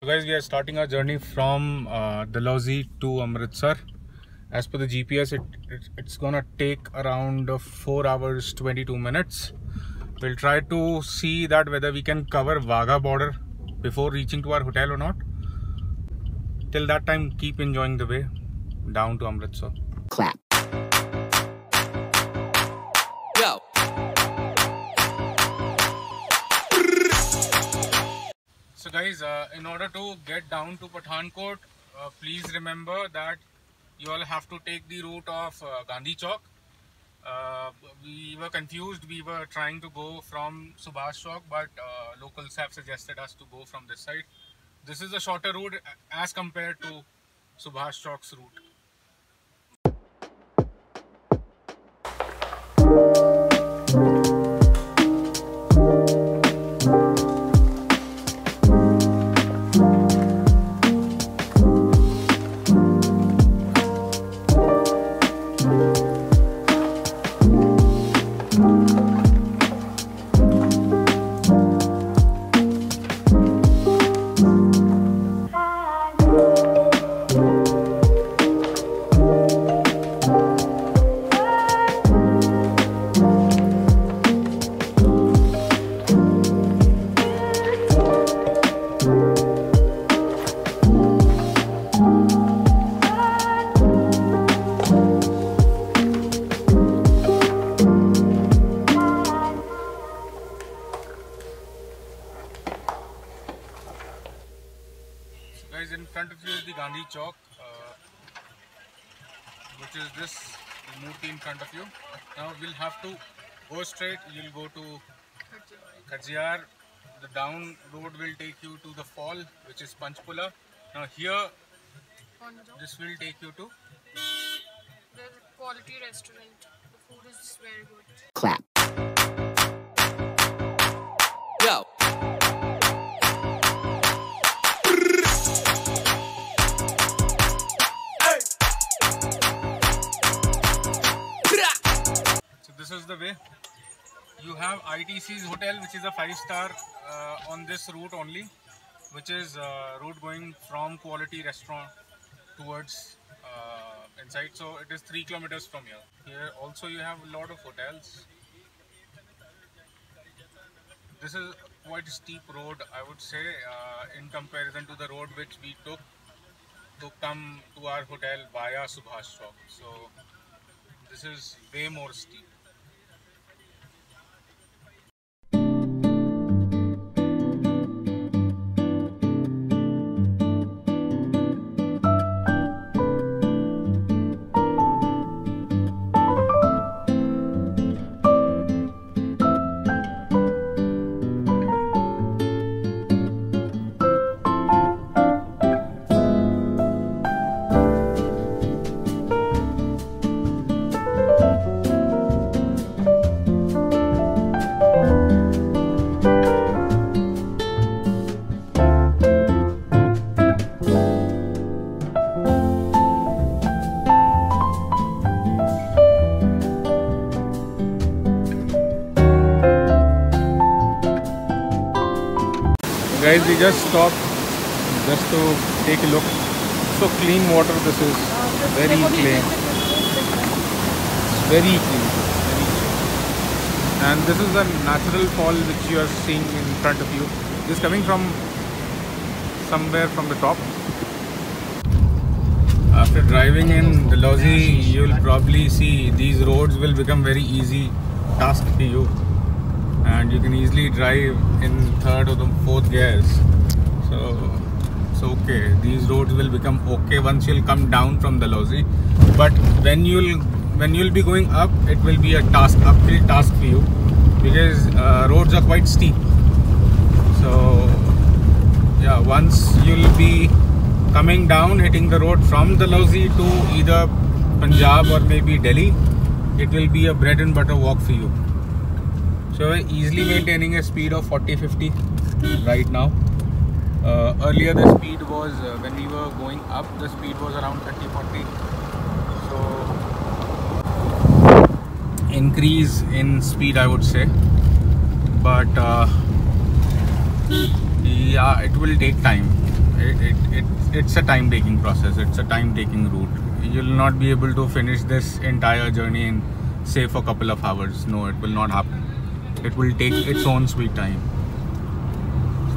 So guys, we are starting our journey from Dalhousie to Amritsar. As per the GPS, it's gonna take around 4 hours 22 minutes. We'll try to see that whether we can cover Wagah border before reaching to our hotel or not. Till that time, keep enjoying the way down to Amritsar. Clap. Yo. So guys, in order to get down to Pathankot, please remember that you all have to take the route of Gandhi Chowk. We were confused, we were trying to go from Subhash Chowk, but locals have suggested us to go from this side. This is a shorter route as compared to Subhash Chowk's route. Chowk, which is this murti in front of you. Now we'll have to go straight. You'll go to Kajiar. The down road will take you to the fall, which is Panchpula. Now here, this will take you to the quality restaurant. The food is very good. Clap. Yo. This is the way. You have ITC's hotel, which is a 5-star on this route only, which is route going from quality restaurant towards inside. So it is 3 kilometers from here. Here also you have a lot of hotels. This is quite a steep road, I would say, in comparison to the road which we took to come to our hotel via Subhash Chowk. So this is way more steep. Guys, we just stopped just to take a look. So clean water this is, very clean. It's very clean, very clean. And this is the natural fall which you are seeing in front of you. This is coming from somewhere from the top. After driving in Dalhousie, you will probably see these roads will become very easy task for you. And you can easily drive in third or the fourth gears, so it's okay. These roads will become okay once you'll come down from Dalhousie, but when you'll be going up, it will be a task, uphill task for you, because roads are quite steep. So yeah, once you'll be coming down, hitting the road from Dalhousie to either Punjab or maybe Delhi, it will be a bread and butter walk for you. So we're easily maintaining a speed of 40-50 right now. Earlier the speed was, when we were going up, the speed was around 30-40. So increase in speed, I would say. But yeah, it will take time. it's a time-taking process. It's a time-taking route. You'll not be able to finish this entire journey in, say, for a couple of hours. No, it will not happen. It will take its own sweet time.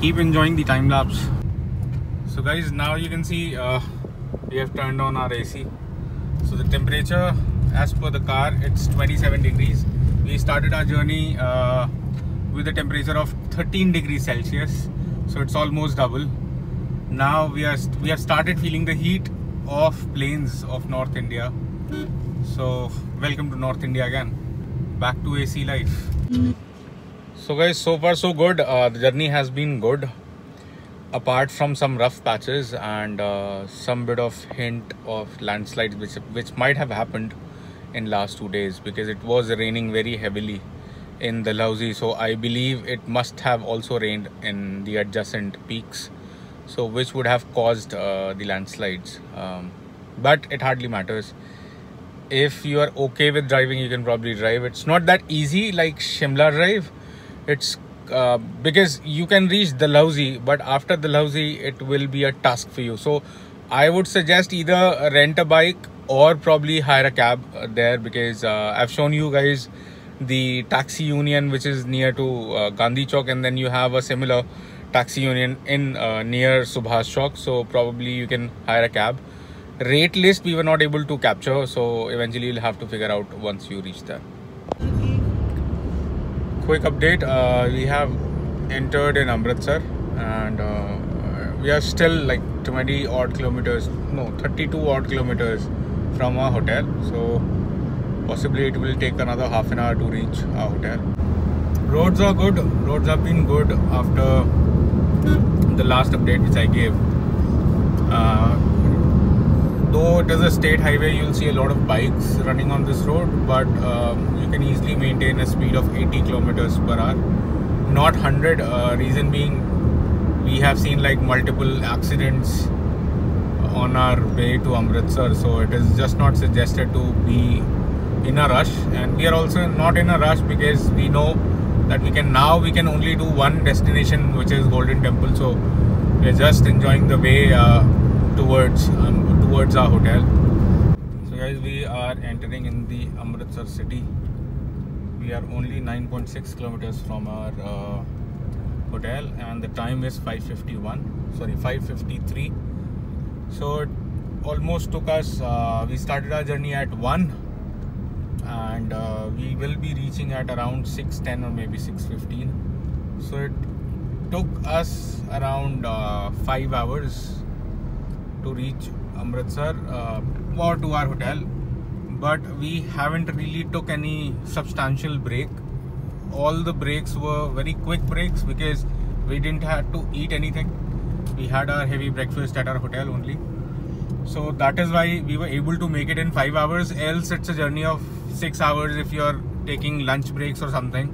Keep enjoying the time lapse. So guys, now you can see we have turned on our AC. So the temperature as per the car, it's 27 degrees. We started our journey with a temperature of 13 degrees Celsius. So it's almost double. Now we have started feeling the heat of plains of North India. So welcome to North India again. Back to AC life. So guys, so far so good. The journey has been good, apart from some rough patches and some bit of hint of landslides which might have happened in last 2 days, because it was raining very heavily in Dalhousie. So I believe it must have also rained in the adjacent peaks, so which would have caused the landslides. But it hardly matters. If you are okay with driving, you can probably drive. It's not that easy like Shimla drive. It's because you can reach Dalhousie, but after Dalhousie it will be a task for you. So I would suggest either rent a bike or probably hire a cab there, because I've shown you guys the taxi union which is near to Gandhi Chowk, and then you have a similar taxi union in near Subhash Chowk. So probably you can hire a cab. Rate list we were not able to capture, so eventually you'll have to figure out once you reach there. Quick update, we have entered in Amritsar and we are still like 20 odd kilometers, no 32 odd kilometers from our hotel. So possibly it will take another half an hour to reach our hotel. Roads are good. Roads have been good after the last update which I gave. Though it is a state highway, you'll see a lot of bikes running on this road, but you can easily maintain a speed of 80 kilometers per hour, not 100. Reason being, we have seen like multiple accidents on our way to Amritsar, so it is just not suggested to be in a rush. And we are also not in a rush because we know that we can only do one destination, which is Golden Temple. So we are just enjoying the way towards our hotel. So guys, we are entering in the Amritsar city. We are only 9.6 kilometers from our hotel, and the time is 5:53. So it almost took us, we started our journey at 1 and we will be reaching at around 6:10 or maybe 6:15. So it took us around 5 hours to reach Amritsar or to our hotel, but we haven't really took any substantial break. All the breaks were very quick breaks because we didn't have to eat anything. We had our heavy breakfast at our hotel only, so that is why we were able to make it in 5 hours. Else it's a journey of 6 hours if you're taking lunch breaks or something,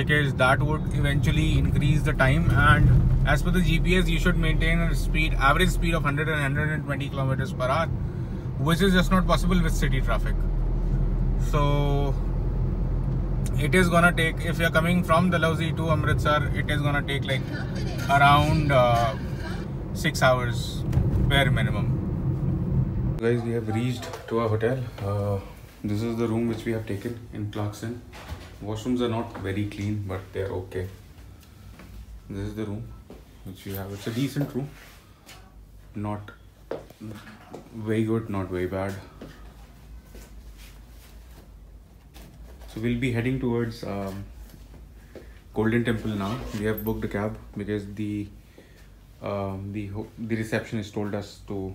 because that would eventually increase the time. And as per the GPS, you should maintain a speed, average speed of 100 and 120 kilometers per hour, which is just not possible with city traffic. So it is gonna take, if you're coming from Dalhousie to Amritsar, it is gonna take like around 6 hours bare minimum. Guys, we have reached to our hotel. This is the room which we have taken in Clarkson. Washrooms are not very clean, but they're okay. This is the room which we have. It's a decent room, not very good, not very bad. So we'll be heading towards Golden Temple now. We have booked a cab because the receptionist told us to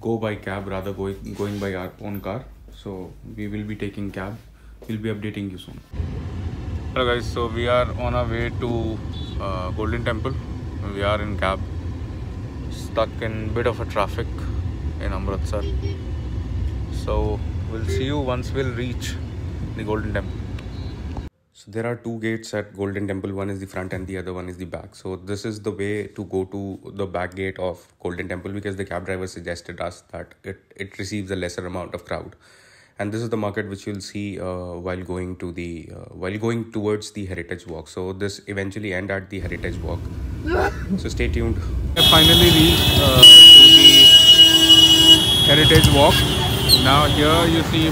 go by cab rather going by our own car. So we will be taking cab. We'll be updating you soon. Hello guys, so we are on our way to Golden Temple. We are in cab, stuck in bit of a traffic in Amritsar. So we'll see you once we'll reach the Golden Temple. So there are two gates at Golden Temple. One is the front and the other one is the back. So this is the way to go to the back gate of Golden Temple, because the cab driver suggested us that it receives a lesser amount of crowd. And this is the market which you'll see while going towards the Heritage Walk. So this eventually end at the Heritage Walk. So stay tuned. I finally reached to the Heritage Walk. Now here you see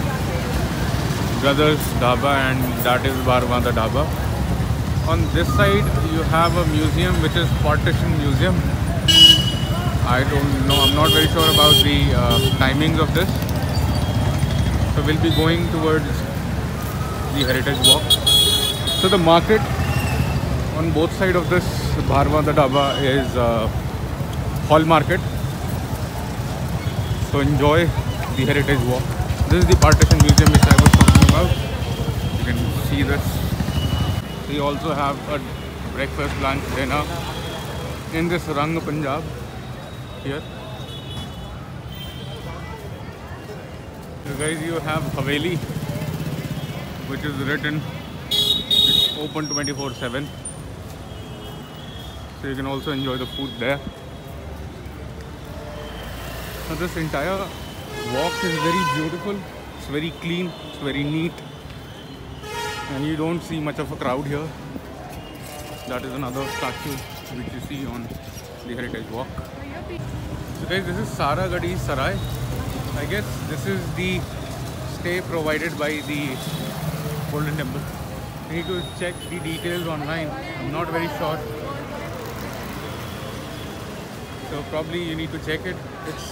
Brothers Dhaba, and that is Bharawan Da Dhaba. On this side you have a museum which is Partition Museum. I don't know, I'm not very sure about the timings of this. So we'll be going towards the Heritage Walk. So the market on both sides of this Bharawan Da Dhaba is Hall Market. So enjoy the Heritage Walk. This is the Partition Museum which I was talking about. You can see this. We also have a breakfast, lunch, dinner in this Rang Punjab here. So guys, you have Haveli, which is written, it's open 24/7. So you can also enjoy the food there. Now this entire walk is very beautiful, it's very clean, it's very neat, and you don't see much of a crowd here. That is another statue which you see on the Heritage Walk. So guys, this is Saragadi Sarai. I guess this is the stay provided by the Golden Temple. I need to check the details online, I'm not very sure. So probably you need to check it. It's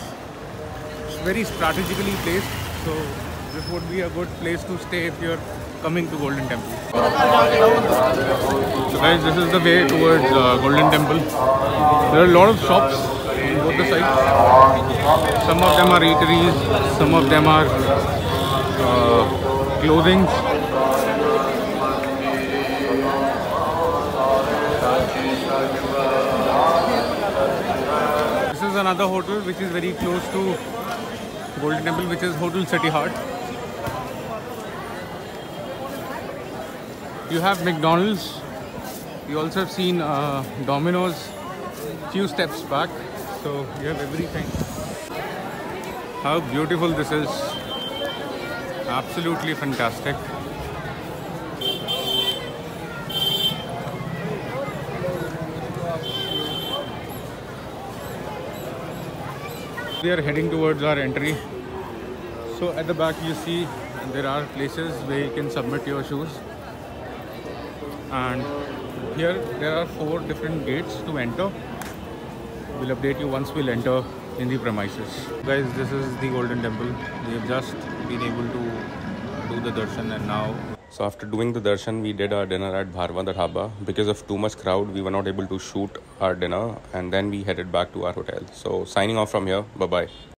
very strategically placed, so this would be a good place to stay if you're coming to Golden Temple. So guys, this is the way towards Golden Temple. There are a lot of shops on both the sides. Some of them are eateries, some of them are clothing. Another hotel which is very close to Golden Temple, which is Hotel City Heart. You have McDonald's. You also have seen Domino's few steps back. So you have everything. How beautiful this is. Absolutely fantastic. We are heading towards our entry. So at the back you see there are places where you can submit your shoes, and here there are 4 different gates to enter. We'll update you once we'll enter in the premises. Guys, this is the Golden Temple. We have just been able to do the darshan, and now, so after doing the darshan, we did our dinner at Bharawan Da Dhaba. Because of too much crowd, we were not able to shoot our dinner, and then we headed back to our hotel. So signing off from here, bye-bye.